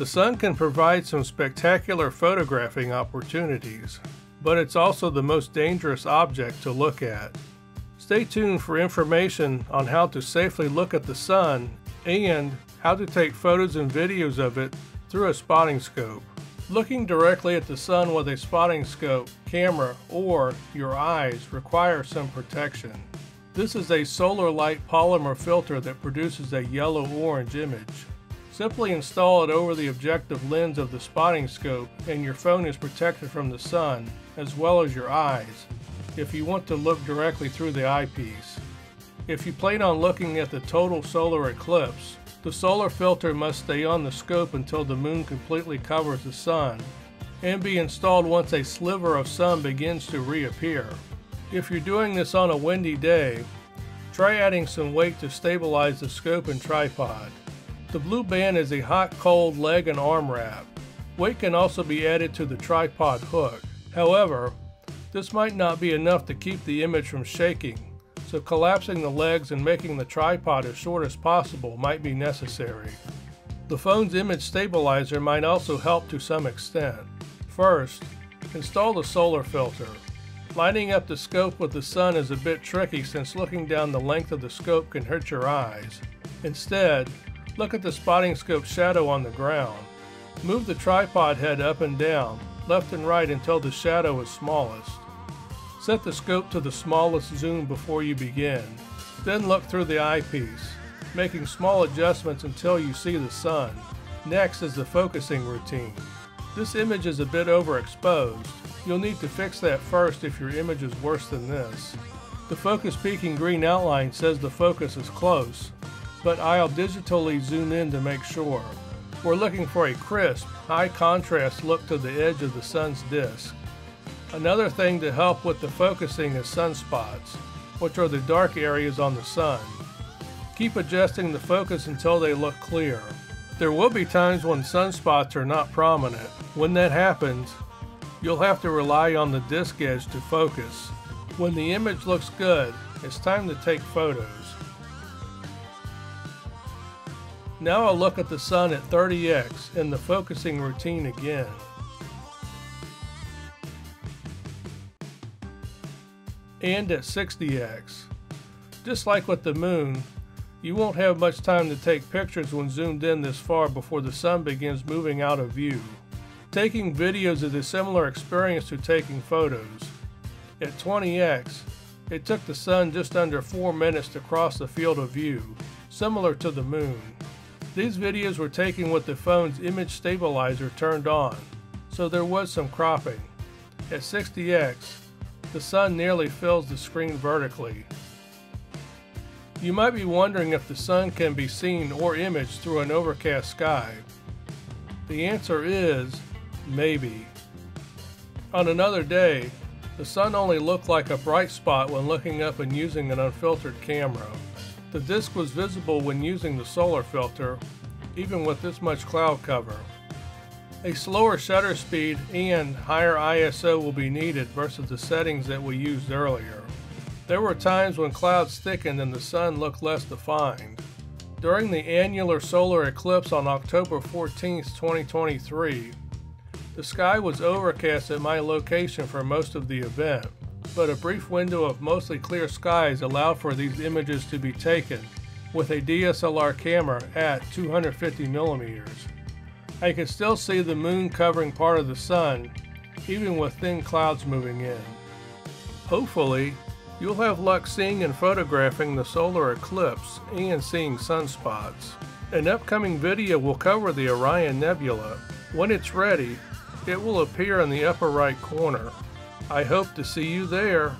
The sun can provide some spectacular photographing opportunities, but it's also the most dangerous object to look at. Stay tuned for information on how to safely look at the sun and how to take photos and videos of it through a spotting scope. Looking directly at the sun with a spotting scope, camera, or your eyes requires some protection. This is a solar light polymer filter that produces a yellow-orange image. Simply install it over the objective lens of the spotting scope and your phone is protected from the sun as well as your eyes if you want to look directly through the eyepiece. If you plan on looking at the total solar eclipse, the solar filter must stay on the scope until the moon completely covers the sun and be installed once a sliver of sun begins to reappear. If you're doing this on a windy day, try adding some weight to stabilize the scope and tripod. The blue band is a hot, cold leg and arm wrap. Weight can also be added to the tripod hook. However, this might not be enough to keep the image from shaking. So collapsing the legs and making the tripod as short as possible might be necessary. The phone's image stabilizer might also help to some extent. First, install the solar filter. Lining up the scope with the sun is a bit tricky since looking down the length of the scope can hurt your eyes. Instead, look at the spotting scope shadow on the ground. Move the tripod head up and down, left and right until the shadow is smallest. Set the scope to the smallest zoom before you begin. Then look through the eyepiece, making small adjustments until you see the sun. Next is the focusing routine. This image is a bit overexposed. You'll need to fix that first if your image is worse than this. The focus peaking green outline says the focus is close, but I'll digitally zoom in to make sure. We're looking for a crisp, high contrast look to the edge of the sun's disk. Another thing to help with the focusing is sunspots, which are the dark areas on the sun. Keep adjusting the focus until they look clear. There will be times when sunspots are not prominent. When that happens, you'll have to rely on the disk edge to focus. When the image looks good, it's time to take photos. Now I'll look at the sun at 30x in the focusing routine again. And at 60x. Just like with the moon, you won't have much time to take pictures when zoomed in this far before the sun begins moving out of view. Taking videos is a similar experience to taking photos. At 20x, it took the sun just under 4 minutes to cross the field of view, similar to the moon. These videos were taken with the phone's image stabilizer turned on, so there was some cropping. At 60x, the sun nearly fills the screen vertically. You might be wondering if the sun can be seen or imaged through an overcast sky. The answer is maybe. On another day, the sun only looked like a bright spot when looking up and using an unfiltered camera. The disk was visible when using the solar filter, even with this much cloud cover. A slower shutter speed and higher ISO will be needed versus the settings that we used earlier. There were times when clouds thickened and the sun looked less defined. During the annular solar eclipse on October 14, 2023, the sky was overcast at my location for most of the event, but a brief window of mostly clear skies allowed for these images to be taken with a DSLR camera at 250 millimeters. I could still see the moon covering part of the sun, even with thin clouds moving in. Hopefully, you'll have luck seeing and photographing the solar eclipse and seeing sunspots. An upcoming video will cover the Orion Nebula. When it's ready, it will appear in the upper right corner. I hope to see you there.